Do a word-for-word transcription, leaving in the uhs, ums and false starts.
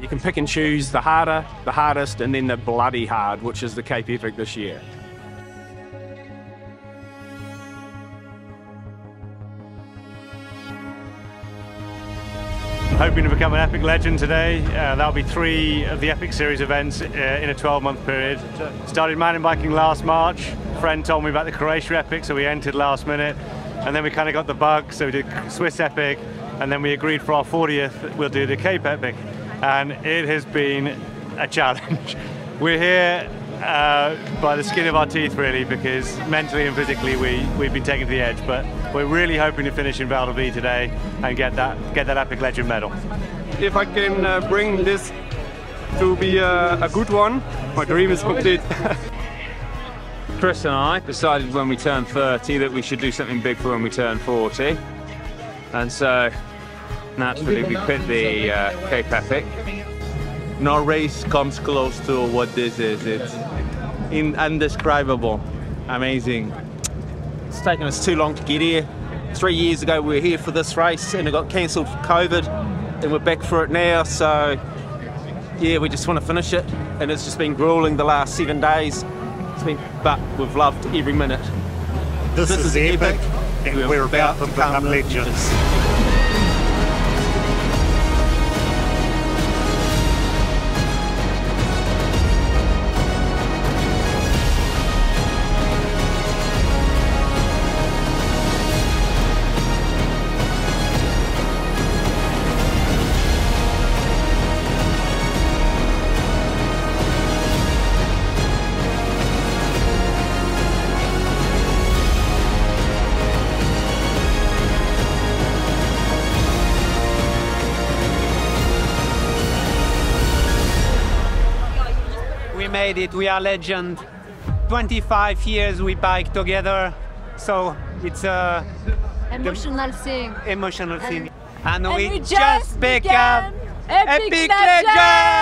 You can pick and choose the harder, the hardest, and then the bloody hard, which is the Cape Epic this year. Hoping to become an Epic Legend today. Uh, that'll be three of the Epic Series events uh, in a twelve month period. Started mountain biking last March. A friend told me about the Croatia Epic, so we entered last minute. And then we kind of got the bug, so we did Swiss Epic. And then we agreed for our fortieth, we'll do the Cape Epic. And it has been a challenge. We're here uh, by the skin of our teeth, really, because mentally and physically we, we've been taken to the edge. But we're really hoping to finish in Val de Vie today and get that, get that Epic Legend medal. If I can uh, bring this to be a, a good one, my dream is complete. Chris and I decided when we turned thirty that we should do something big for when we turn forty. And so, naturally, we picked the uh, Cape Epic. No race comes close to what this is. It's in indescribable, amazing. It's taken us too long to get here. Three years ago, we were here for this race and it got cancelled for COVID, and we're back for it now. So, yeah, we just want to finish it, and it's just been grueling the last seven days. It's been, but we've loved every minute. This, this is, is epic, and we're, we're about, about to become legends. legends. Made it, we are legend. twenty-five years we bike together, so it's a emotional thing. Emotional thing, and, and we, we just became Epic, Epic Legend.